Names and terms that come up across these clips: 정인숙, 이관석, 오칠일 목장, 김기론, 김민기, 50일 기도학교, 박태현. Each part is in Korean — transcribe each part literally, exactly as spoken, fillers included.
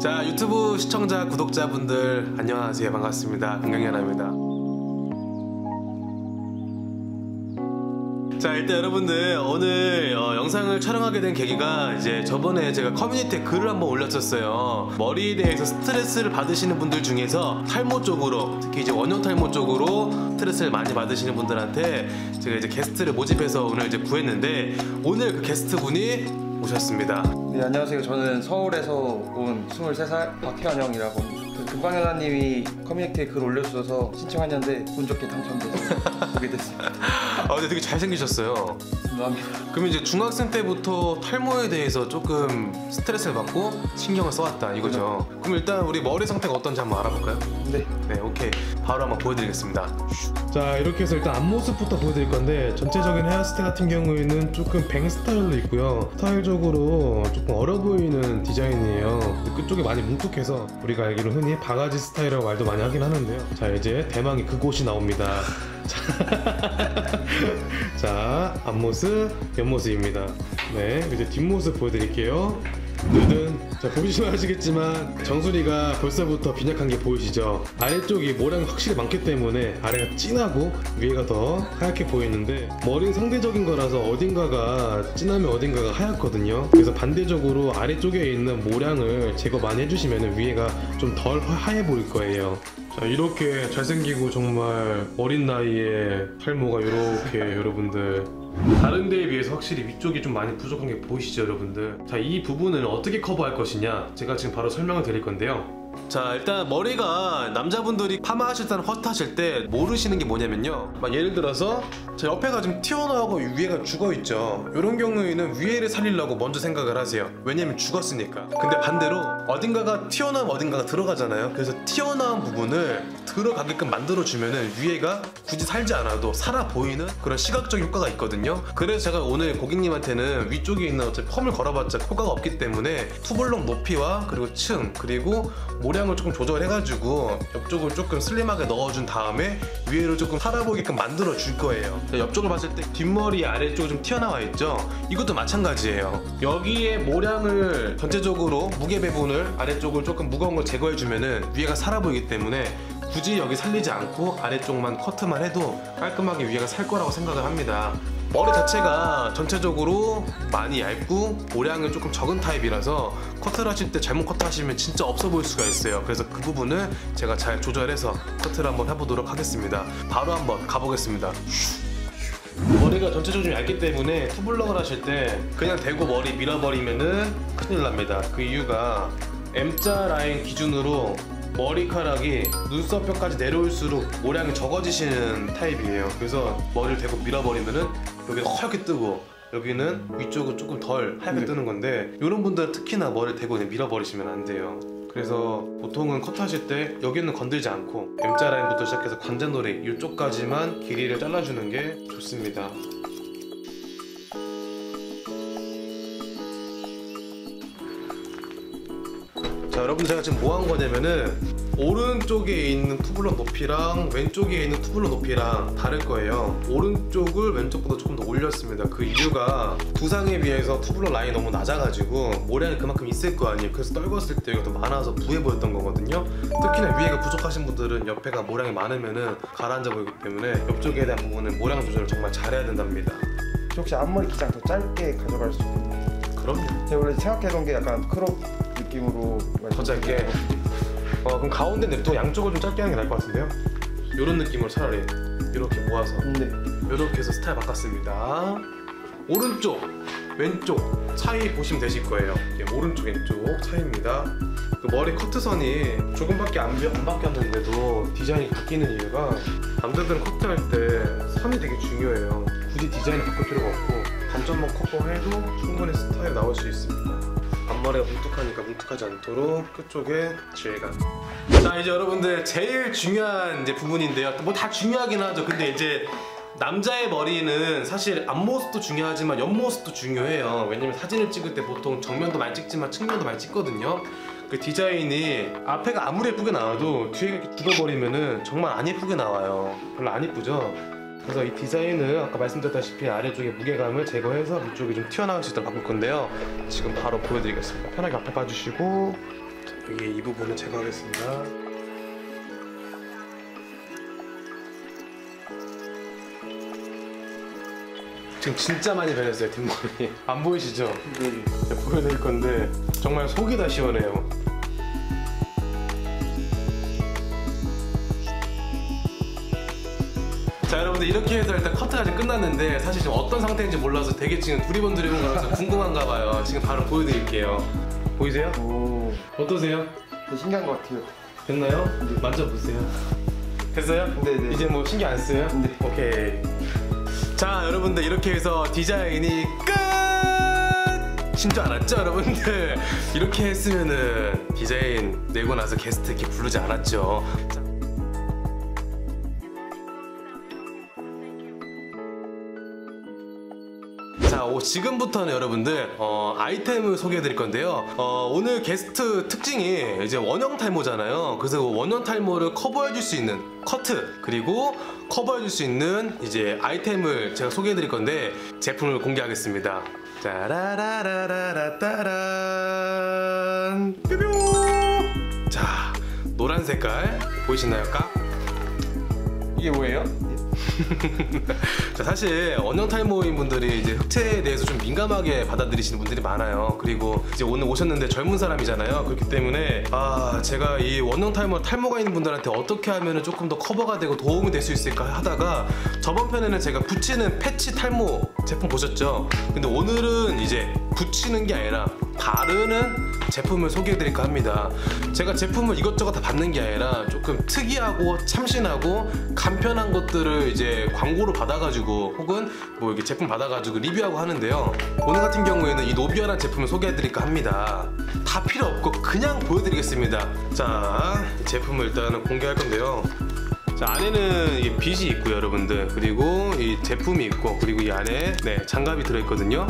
자, 유튜브 시청자, 구독자분들 안녕하세요. 반갑습니다. 강경현입니다. 자, 일단 여러분들 오늘 어, 영상을 촬영하게 된 계기가 이제 저번에 제가 커뮤니티에 글을 한번 올렸었어요. 머리에 대해서 스트레스를 받으시는 분들 중에서 탈모 쪽으로, 특히 이제 원형 탈모 쪽으로 스트레스를 많이 받으시는 분들한테 제가 이제 게스트를 모집해서 오늘 이제 구했는데, 오늘 그 게스트분이 오셨습니다. 네, 안녕하세요. 저는 서울에서 온 스물세 살 박태현 형이라고, 그 금강연아님이 커뮤니티에 글 올려주셔서 신청했는데 운 좋게 당첨돼서 오게 됐습니다. 아, 근데 되게 잘생기셨어요. 감사합니다. 그럼 이제 중학생 때부터 탈모에 대해서 조금 스트레스를 받고 신경을 써왔다 이거죠? 네. 그럼 일단 우리 머리 상태가 어떤지 한번 알아볼까요? 네. 네, 오케이. 바로 한번 보여드리겠습니다. 자, 이렇게 해서 일단 앞모습부터 보여드릴 건데, 전체적인 헤어스타일 같은 경우에는 조금 뱅 스타일로 있고요. 스타일적으로 조금 어려 보이는 디자인이에요. 그쪽이 많이 뭉툭해서 우리가 알기로 흔히 바가지 스타일이라고 말도 많이 하긴 하는데요. 자, 이제 대망의 그곳이 나옵니다. 자, 앞모습, 옆모습입니다. 네, 이제 뒷모습 보여드릴게요. 눈은, 자, 보시면 아시겠지만 정수리가 벌써부터 빈약한 게 보이시죠? 아래쪽이 모량이 확실히 많기 때문에 아래가 진하고 위에가 더 하얗게 보이는데, 머리는 상대적인 거라서 어딘가가 진하면 어딘가가 하얗거든요. 그래서 반대적으로 아래쪽에 있는 모량을 제거 많이 해주시면 위에가 좀 덜 하얘 보일 거예요. 자, 이렇게 잘생기고 정말 어린 나이에 탈모가 이렇게 여러분들 다른 데에 비해서 확실히 위쪽이 좀 많이 부족한 게 보이시죠, 여러분들? 자, 이 부분을 어떻게 커버할 것이냐, 제가 지금 바로 설명을 드릴 건데요. 자, 일단 머리가 남자분들이 파마하실 때나 헛하실 때 모르시는 게 뭐냐면요, 막 예를 들어서 제 옆에가 좀 튀어나오고 위에가 죽어있죠. 이런 경우에는 위에를 살리려고 먼저 생각을 하세요. 왜냐면 죽었으니까. 근데 반대로 어딘가가 튀어나오면 어딘가가 들어가잖아요. 그래서 튀어나온 부분을 들어가게끔 만들어주면은 위에가 굳이 살지 않아도 살아 보이는 그런 시각적 효과가 있거든요. 그래서 제가 오늘 고객님한테는 위쪽에 있는 어차피 펌을 걸어봤자 효과가 없기 때문에 투블럭 높이와 그리고 층, 그리고 모량을 조금 조절해가지고 옆쪽을 조금 슬림하게 넣어준 다음에 위에를 조금 살아보게끔 만들어줄 거예요. 옆쪽을 봤을 때 뒷머리 아래쪽이 좀 튀어나와 있죠? 이것도 마찬가지예요. 여기에 모량을 전체적으로 무게 배분을, 아래쪽을 조금 무거운 걸 제거해주면은 위에가 살아보이기 때문에 굳이 여기 살리지 않고 아래쪽만 커트만 해도 깔끔하게 위에가 살 거라고 생각을 합니다. 머리 자체가 전체적으로 많이 얇고 모량이 조금 적은 타입이라서 커트를 하실 때 잘못 커트하시면 진짜 없어 보일 수가 있어요. 그래서 그 부분을 제가 잘 조절해서 커트를 한번 해보도록 하겠습니다. 바로 한번 가보겠습니다. 머리가 전체적으로 좀 얇기 때문에 투블럭을 하실 때 그냥 대고 머리 밀어버리면은 큰일 납니다. 그 이유가 M자 라인 기준으로 머리카락이 눈썹뼈까지 내려올수록 모량이 적어지시는 타입이에요. 그래서 머리를 대고 밀어버리면은 여기가 허옇게 뜨고 여기는 위쪽은 조금 덜 하얗게 뜨는 건데, 이런 분들은 특히나 머리를 대고 그냥 밀어버리시면 안 돼요. 그래서 보통은 컷하실 때 여기는 건들지 않고 M자 라인부터 시작해서 관자놀이 이쪽까지만 길이를 잘라주는 게 좋습니다. 자, 여러분, 제가 지금 뭐 한 거냐면은 오른쪽에 있는 투블럭 높이랑 왼쪽에 있는 투블럭 높이랑 다를 거예요. 오른쪽을 왼쪽보다 조금 더 올렸습니다. 그 이유가 두상에 비해서 투블럭 라인이 너무 낮아가지고 모량이 그만큼 있을 거 아니에요. 그래서 떨궜을 때 이거 더 많아서 부해 보였던 거거든요. 특히나 위에가 부족하신 분들은 옆에가 모량이 많으면은 가라앉아 보이기 때문에 옆쪽에 대한 부분은 모량 조절을 정말 잘해야 된답니다. 혹시 앞머리 기장 더 짧게 가져갈 수 있나요? 그럼요. 제가 원래 생각해둔 게 약간 크롭 느낌으로 더 짧게. 어, 그럼 가운데 냅두고 양쪽을 좀 짧게 하는 게 나을 것 같은데요? 이런 느낌으로 차라리 이렇게 모아서, 네, 이렇게 해서 스타일 바꿨습니다. 오른쪽, 왼쪽 차이 보시면 되실 거예요. 이게 오른쪽, 왼쪽 차이입니다. 그 머리 커트선이 조금밖에 안, 안 바뀌었는데도 디자인이 바뀌는 이유가, 남자들은 커트할 때 선이 되게 중요해요. 굳이 디자인 바꿀 필요가 없고 반점만 커버해도 충분히 스타일 나올 수 있습니다. 앞머리가 뭉툭하니까 뭉툭하지 않도록 끝쪽에 질감. 자, 이제 여러분들 제일 중요한 이제 부분인데요. 뭐 다 중요하긴 하죠. 근데 이제 남자의 머리는 사실 앞모습도 중요하지만 옆모습도 중요해요. 왜냐면 사진을 찍을 때 보통 정면도 많이 찍지만 측면도 많이 찍거든요. 그 디자인이 앞에가 아무리 예쁘게 나와도 뒤에 이렇게 죽어버리면은 정말 안 예쁘게 나와요. 별로 안 예쁘죠? 그래서 이 디자인은 아까 말씀드렸다시피 아래쪽에 무게감을 제거해서 위쪽이 좀 튀어나올 수 있도록 바꿀 건데요. 지금 바로 보여드리겠습니다. 편하게 앞에 봐주시고 여기 이 부분은 제가 하겠습니다. 지금 진짜 많이 변했어요, 뒷머리. 안 보이시죠? 네. 보여드릴 건데 정말 속이 다 시원해요. 자, 여러분들 이렇게 해서 일단 커트가 지금 끝났는데 사실 지금 어떤 상태인지 몰라서 되게 지금 두리번 두리번 가면서 궁금한가 봐요. 지금 바로 보여드릴게요. 보이세요? 오. 어떠세요? 신기한 것 같아요. 됐나요? 네. 만져보세요. 됐어요? 네네. 이제 뭐 신경 안 써요? 네. 오케이. 자, 여러분들 이렇게 해서 디자인이 끝! 진짜 알았죠, 여러분들? 이렇게 했으면은 디자인 내고 나서 게스트 이렇게 부르지 않았죠. 자. 자, 오, 지금부터는 여러분들 어, 아이템을 소개해드릴 건데요. 어, 오늘 게스트 특징이 이제 원형 탈모잖아요. 그래서 원형 탈모를 커버해줄 수 있는 커트, 그리고 커버해줄 수 있는 이제 아이템을 제가 소개해드릴 건데 제품을 공개하겠습니다. 짜라라라라라따란 뾰뾰. 자, 노란 색깔 보이시나요? 까? 이게 뭐예요? 자, 사실 원형 탈모인 분들이 이제 흑채에 대해서 좀 민감하게 받아들이시는 분들이 많아요. 그리고 이제 오늘 오셨는데 젊은 사람이잖아요. 그렇기 때문에 아, 제가 이 원형 탈모 탈모가 있는 분들한테 어떻게 하면은 조금 더 커버가 되고 도움이 될 수 있을까 하다가 저번 편에는 제가 붙이는 패치 탈모 제품 보셨죠? 근데 오늘은 이제 붙이는 게 아니라 바르는 제품을 소개해드릴까 합니다. 제가 제품을 이것저것 다 받는 게 아니라 조금 특이하고 참신하고 간편한 것들을 이제 광고로 받아가지고 혹은 뭐 이렇게 제품 받아가지고 리뷰하고 하는데요. 오늘 같은 경우에는 이 노비아란 제품을 소개해드릴까 합니다. 다 필요 없고 그냥 보여드리겠습니다. 자, 제품을 일단 공개할 건데요. 자, 안에는 이 빗이 있고요, 여러분들. 그리고 이 제품이 있고, 그리고 이 안에 네, 장갑이 들어있거든요.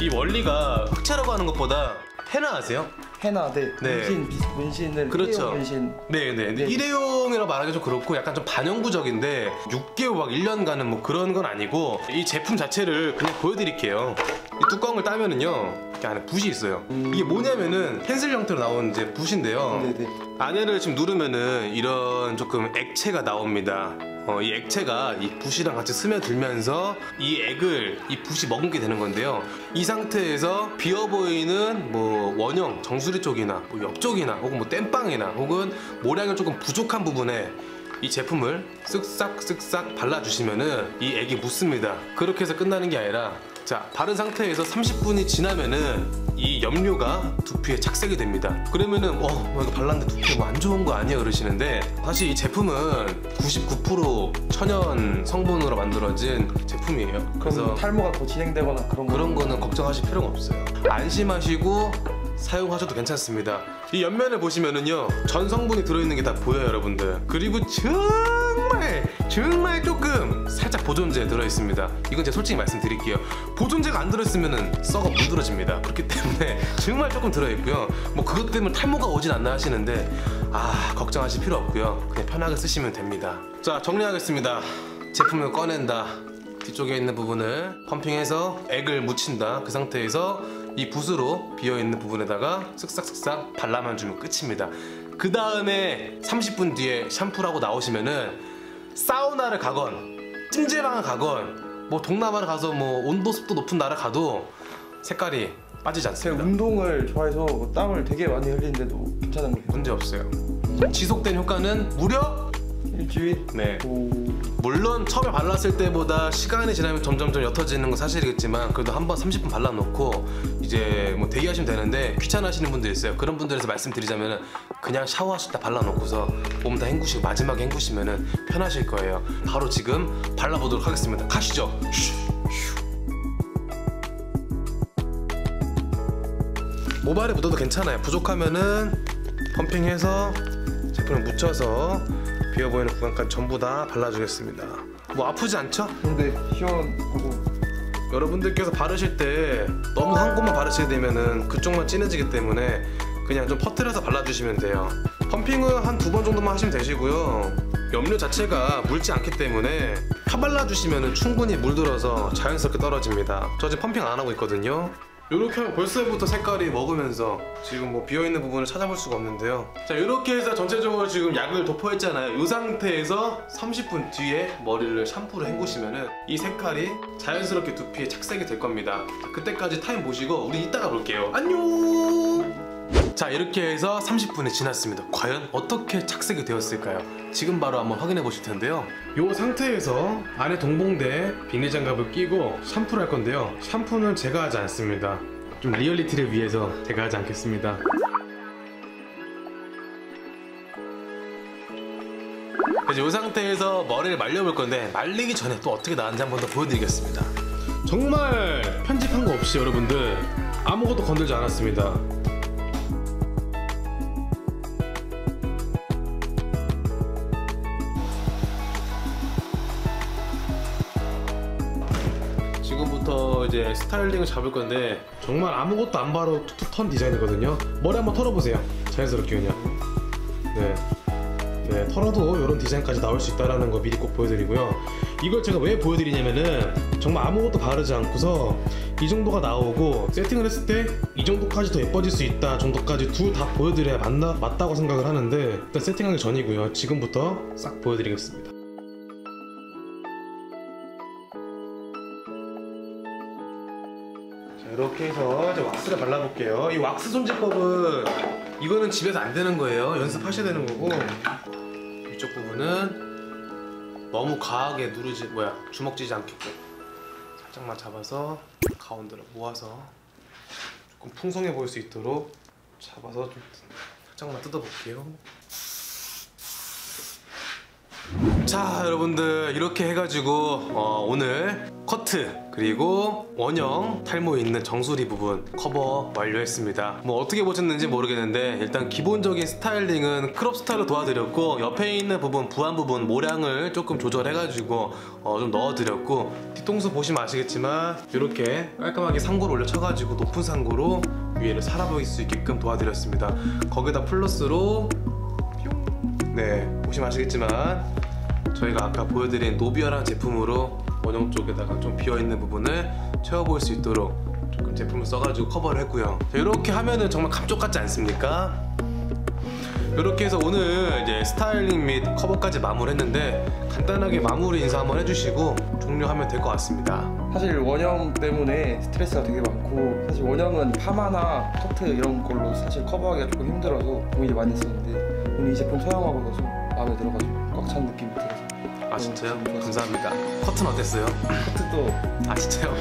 이 원리가 흑채라고 하는 것보다 헤나 아세요? 헤나, 네. 네. 문신, 문신을 그렇죠. 일회용 문신. 네, 네. 네. 일회용이라고 말하기 좀 그렇고 약간 좀 반영구적인데 육 개월, 막 일 년간은 뭐 그런 건 아니고 이 제품 자체를 그냥 보여드릴게요. 이 뚜껑을 따면은요, 이렇게 안에 붓이 있어요. 음. 이게 뭐냐면은 펜슬 형태로 나온 이제 붓인데요. 네네. 안에를 지금 누르면은 이런 조금 액체가 나옵니다. 어, 이 액체가 이 붓이랑 같이 스며들면서 이 액을 이 붓이 머금게 되는 건데요. 이 상태에서 비어 보이는 뭐 원형, 정수리 쪽이나 뭐 옆 쪽이나 혹은 뭐 땜빵이나 혹은 모량이 조금 부족한 부분에 이 제품을 쓱싹 쓱싹 발라주시면은 이 액이 묻습니다. 그렇게 해서 끝나는 게 아니라 자, 바른 상태에서 삼십 분이 지나면은 이 염료가 두피에 착색이 됩니다. 그러면은 어, 이거 발랐는데 두피 뭐 안 좋은 거 아니야 그러시는데 사실 이 제품은 구십구 퍼센트 천연 성분으로 만들어진 제품이에요. 그래서 탈모가 더 진행되거나 그런 그런 거는 걱정하실 필요가 없어요. 안심하시고 사용하셔도 괜찮습니다. 이 옆면을 보시면은요, 전 성분이 들어있는 게 다 보여요, 여러분들. 그리고 정말 정말 조금 살짝 보존제 들어있습니다. 이건 제가 솔직히 말씀드릴게요. 보존제가 안 들어있으면은 썩어 물들어집니다. 그렇기 때문에 정말 조금 들어있고요. 뭐 그것 때문에 탈모가 오진 않나 하시는데 아, 걱정하실 필요 없고요. 그냥 편하게 쓰시면 됩니다. 자, 정리하겠습니다. 제품을 꺼낸다. 뒤쪽에 있는 부분을 펌핑해서 액을 묻힌다. 그 상태에서 이 붓으로 비어있는 부분에다가 쓱싹쓱싹 발라만 주면 끝입니다. 그 다음에 삼십 분 뒤에 샴푸하고 나오시면은 사우나를 가건 찜질방을 가건 뭐 동남아를 가서 뭐 온도 습도 높은 나라 가도 색깔이 빠지지 않습니다. 제가 운동을 좋아해서 땀을 되게 많이 흘리는데도 괜찮은 거예요. 문제없어요. 지속된 효과는 무려 일주일? 네. 오. 물론 처음에 발랐을 때보다 시간이 지나면 점점점 옅어지는 건 사실이겠지만 그래도 한번 삼십 분 발라놓고 이제 뭐 대기하시면 되는데 귀찮아하시는 분들 있어요. 그런 분들에서 말씀드리자면 그냥 샤워하실 때 발라놓고서 몸 다 헹구시고 마지막에 헹구시면 편하실 거예요. 바로 지금 발라보도록 하겠습니다. 가시죠. 모발에 묻어도 괜찮아요. 부족하면은 펌핑해서 제품을 묻혀서 비어보이는 구간까지 전부 다 발라주겠습니다. 뭐 아프지 않죠? 근데 시원하고 여러분들께서 바르실 때 너무 한 곳만 바르시게 되면은 그쪽만 진해지기 때문에 그냥 좀 퍼뜨려서 발라주시면 돼요. 펌핑은 한 두 번 정도만 하시면 되시고요. 염료 자체가 묽지 않기 때문에 펴발라주시면은 충분히 물들어서 자연스럽게 떨어집니다. 저 지금 펌핑 안 하고 있거든요. 이렇게 하면 벌써부터 색깔이 먹으면서 지금 뭐 비어있는 부분을 찾아볼 수가 없는데요. 자, 이렇게 해서 전체적으로 지금 약을 도포했잖아요. 이 상태에서 삼십 분 뒤에 머리를 샴푸로 헹구시면은 이 색깔이 자연스럽게 두피에 착색이 될 겁니다. 자, 그때까지 타임 보시고 우리 이따가 볼게요. 안녕. 자, 이렇게 해서 삼십 분이 지났습니다. 과연 어떻게 착색이 되었을까요? 지금 바로 한번 확인해 보실 텐데요. 이 상태에서 안에 동봉대 비닐장갑을 끼고 샴푸를 할 건데요. 샴푸는 제가 하지 않습니다. 좀 리얼리티를 위해서 제가 하지 않겠습니다. 이제 이 상태에서 머리를 말려볼 건데 말리기 전에 또 어떻게 나왔는지 한번 더 보여드리겠습니다. 정말 편집한 거 없이 여러분들 아무것도 건들지 않았습니다. 지금부터 이제 스타일링을 잡을 건데 정말 아무것도 안 바로 툭툭 턴 디자인이거든요. 머리 한번 털어보세요. 자연스럽게 그냥. 네. 네, 털어도 이런 디자인까지 나올 수 있다는 거 미리 꼭 보여드리고요. 이걸 제가 왜 보여드리냐면은 정말 아무것도 바르지 않고서 이 정도가 나오고 세팅을 했을 때 이 정도까지 더 예뻐질 수 있다 정도까지 둘 다 보여드려야 맞나, 맞다고 생각을 하는데 일단 세팅하기 전이고요. 지금부터 싹 보여드리겠습니다. 이렇게 해서 이제 왁스를 발라볼게요. 이 왁스 손질법은 이거는 집에서 안 되는 거예요. 연습하셔야 되는 거고, 이쪽 부분은 너무 과하게 누르지, 뭐야, 주먹지지 않게끔 살짝만 잡아서 가운데로 모아서 조금 풍성해 보일 수 있도록 잡아서 좀 살짝만 뜯어볼게요. 자, 여러분들 이렇게 해가지고 어, 오늘 커트 그리고 원형 탈모 있는 정수리 부분 커버 완료했습니다. 뭐 어떻게 보셨는지 모르겠는데 일단 기본적인 스타일링은 크롭 스타일로 도와드렸고, 옆에 있는 부분 부한 부분 모량을 조금 조절해가지고 어, 좀 넣어드렸고, 뒤통수 보시면 아시겠지만 이렇게 깔끔하게 상고를 올려 쳐가지고 높은 상고로 위에를 살아 보일 수 있게끔 도와드렸습니다. 거기다 플러스로 네, 보시면 아시겠지만 저희가 아까 보여드린 노비어랑 제품으로 원형 쪽에다가 좀 비어있는 부분을 채워볼 수 있도록 조금 제품을 써가지고 커버를 했고요. 자, 이렇게 하면은 정말 감쪽같지 않습니까? 이렇게 해서 오늘 이제 스타일링 및 커버까지 마무리했는데 간단하게 마무리 인사 한번 해주시고 종료하면 될 것 같습니다. 사실 원형 때문에 스트레스가 되게 많고, 사실 원형은 파마나 커트 이런 걸로 사실 커버하기가 조금 힘들어서 고민이 많이 있었는데 오늘 이 제품 사용하고 나서 마음에 들어가지고 꽉 찬 느낌이 들어서. 아, 진짜요? 음, 감사합니다. 커튼 어땠어요? 커튼도. 아, 진짜요?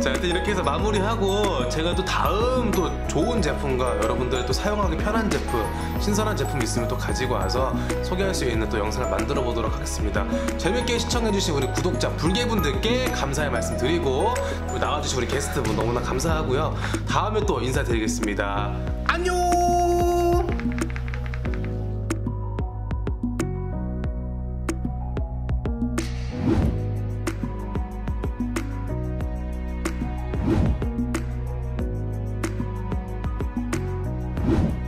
자, 일단 이렇게 해서 마무리하고 제가 또 다음 또 좋은 제품과 여러분들이 또 사용하기 편한 제품, 신선한 제품 있으면 또 가지고 와서 소개할 수 있는 또 영상을 만들어 보도록 하겠습니다. 재밌게 시청해주신 우리 구독자 불개분들께 감사의 말씀 드리고, 나와주신 우리 게스트분 너무나 감사하고요. 다음에 또 인사드리겠습니다. 안녕! you